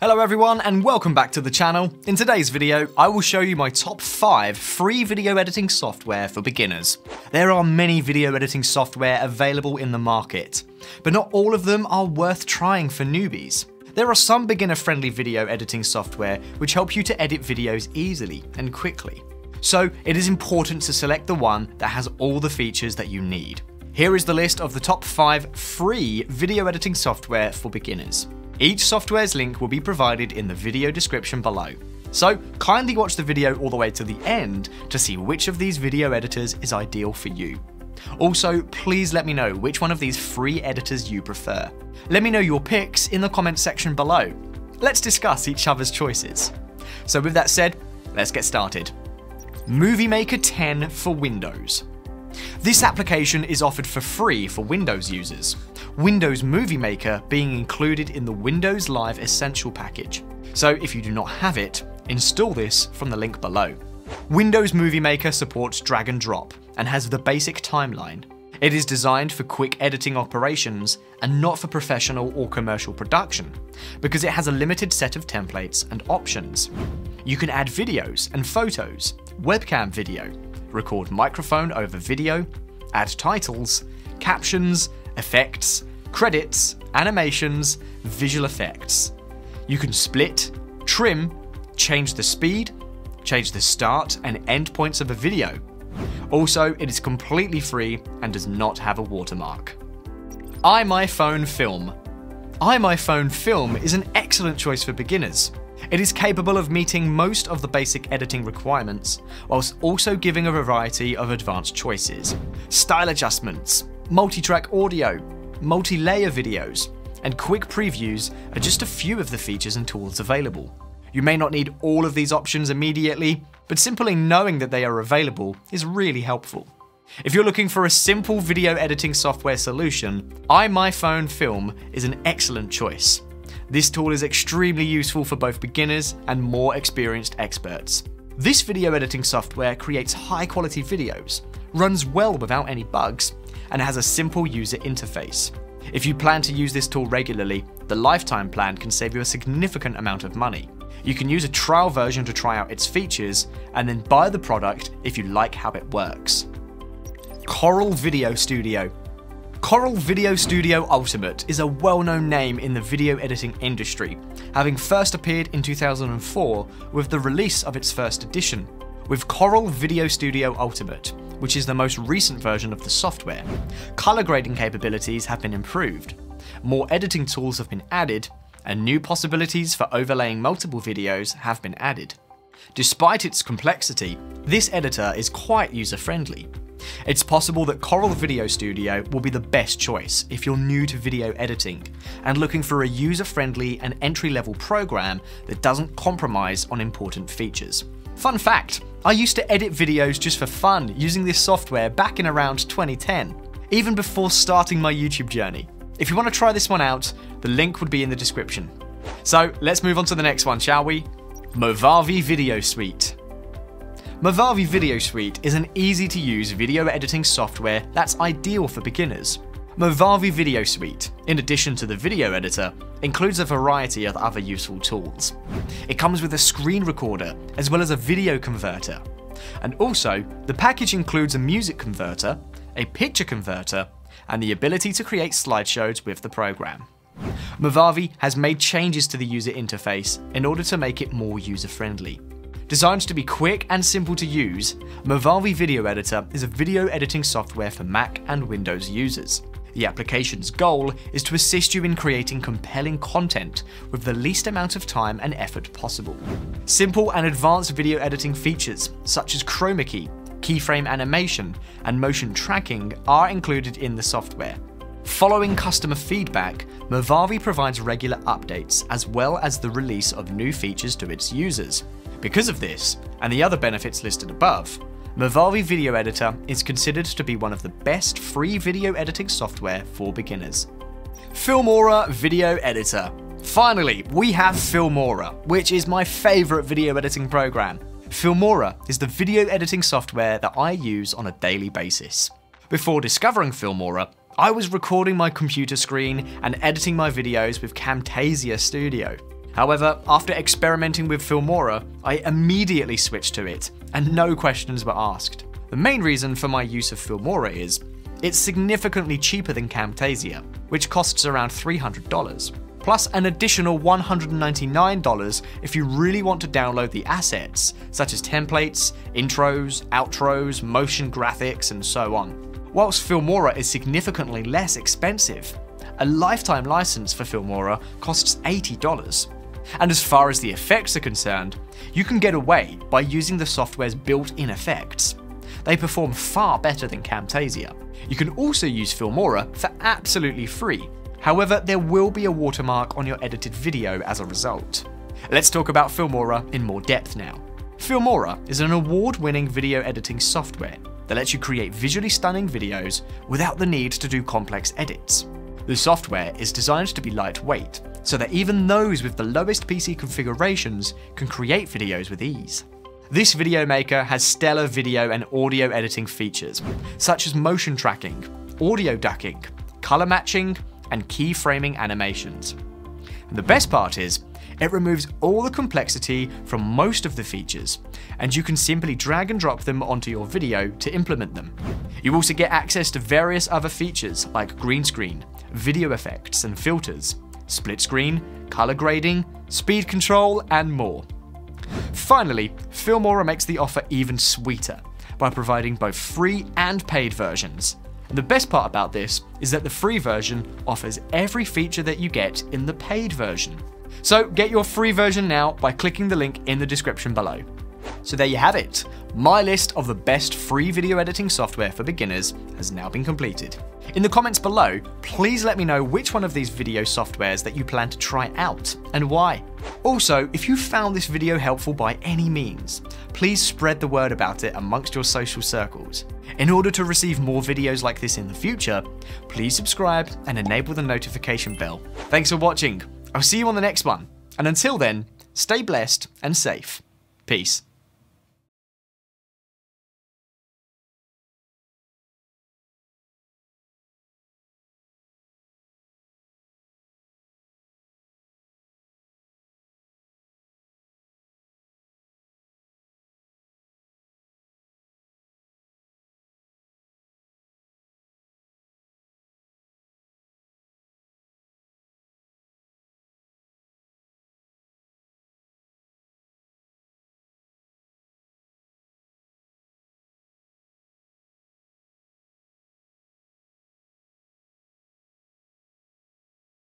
Hello everyone and welcome back to the channel. In today's video, I will show you my top 5 free video editing software for beginners. There are many video editing software available in the market, but not all of them are worth trying for newbies. There are some beginner-friendly video editing software which help you to edit videos easily and quickly. So it is important to select the one that has all the features that you need. Here is the list of the top 5 free video editing software for beginners. Each software's link will be provided in the video description below. So kindly watch the video all the way to the end to see which of these video editors is ideal for you. Also, please let me know which one of these free editors you prefer. Let me know your picks in the comments section below. Let's discuss each other's choices. So with that said, let's get started. Movie Maker 10 for Windows. This application is offered for free for Windows users, Windows Movie Maker being included in the Windows Live Essential package. So if you do not have it, install this from the link below. Windows Movie Maker supports drag and drop and has the basic timeline. It is designed for quick editing operations and not for professional or commercial production, because it has a limited set of templates and options. You can add videos and photos, webcam video, record microphone over video, add titles, captions, effects, credits, animations, visual effects. You can split, trim, change the speed, change the start and end points of a video. Also, it is completely free and does not have a watermark. iMyFone Filme. iMyFone Filme is an excellent choice for beginners. It is capable of meeting most of the basic editing requirements, whilst also giving a variety of advanced choices. Style adjustments, multi-track audio, multi-layer videos, and quick previews are just a few of the features and tools available. You may not need all of these options immediately, but simply knowing that they are available is really helpful. If you're looking for a simple video editing software solution, iMyFone Filme is an excellent choice. This tool is extremely useful for both beginners and more experienced experts. This video editing software creates high-quality videos, runs well without any bugs, and has a simple user interface. If you plan to use this tool regularly, the lifetime plan can save you a significant amount of money. You can use a trial version to try out its features, and then buy the product if you like how it works. Corel VideoStudio. Corel VideoStudio Ultimate is a well-known name in the video editing industry, having first appeared in 2004 with the release of its first edition, with Corel VideoStudio Ultimate, which is the most recent version of the software. Color grading capabilities have been improved, more editing tools have been added, and new possibilities for overlaying multiple videos have been added. Despite its complexity, this editor is quite user-friendly. It's possible that Corel VideoStudio will be the best choice if you're new to video editing and looking for a user-friendly and entry-level program that doesn't compromise on important features. Fun fact, I used to edit videos just for fun using this software back in around 2010, even before starting my YouTube journey. If you want to try this one out, the link would be in the description. So let's move on to the next one, shall we? Movavi Video Suite. Movavi Video Suite is an easy-to-use video editing software that's ideal for beginners. Movavi Video Suite, in addition to the video editor, includes a variety of other useful tools. It comes with a screen recorder, as well as a video converter. And also, the package includes a music converter, a picture converter, and the ability to create slideshows with the program. Movavi has made changes to the user interface in order to make it more user-friendly. Designed to be quick and simple to use, Movavi Video Editor is a video editing software for Mac and Windows users. The application's goal is to assist you in creating compelling content with the least amount of time and effort possible. Simple and advanced video editing features, such as chroma key, keyframe animation, and motion tracking are included in the software. Following customer feedback, Movavi provides regular updates as well as the release of new features to its users. Because of this, and the other benefits listed above, Movavi Video Editor is considered to be one of the best free video editing software for beginners. Filmora Video Editor. Finally, we have Filmora, which is my favorite video editing program. Filmora is the video editing software that I use on a daily basis. Before discovering Filmora, I was recording my computer screen and editing my videos with Camtasia Studio. However, after experimenting with Filmora, I immediately switched to it, and no questions were asked. The main reason for my use of Filmora is it's significantly cheaper than Camtasia, which costs around $300, plus an additional $199 if you really want to download the assets, such as templates, intros, outros, motion graphics, and so on. Whilst Filmora is significantly less expensive, a lifetime license for Filmora costs $80. And as far as the effects are concerned, you can get away by using the software's built-in effects. They perform far better than Camtasia. You can also use Filmora for absolutely free. However, there will be a watermark on your edited video as a result. Let's talk about Filmora in more depth now. Filmora is an award-winning video editing software that lets you create visually stunning videos without the need to do complex edits. The software is designed to be lightweight, so that even those with the lowest PC configurations can create videos with ease. This video maker has stellar video and audio editing features, such as motion tracking, audio ducking, color matching, and keyframing animations. And the best part is, it removes all the complexity from most of the features, and you can simply drag and drop them onto your video to implement them. You also get access to various other features like green screen, video effects and filters, split screen, color grading, speed control, and more. Finally, Filmora makes the offer even sweeter by providing both free and paid versions. And the best part about this is that the free version offers every feature that you get in the paid version. So get your free version now by clicking the link in the description below. So there you have it. My list of the best free video editing software for beginners has now been completed. In the comments below, please let me know which one of these video softwares that you plan to try out and why. Also, if you found this video helpful by any means, please spread the word about it amongst your social circles. In order to receive more videos like this in the future, please subscribe and enable the notification bell. Thanks for watching. I'll see you on the next one, and until then, stay blessed and safe. Peace.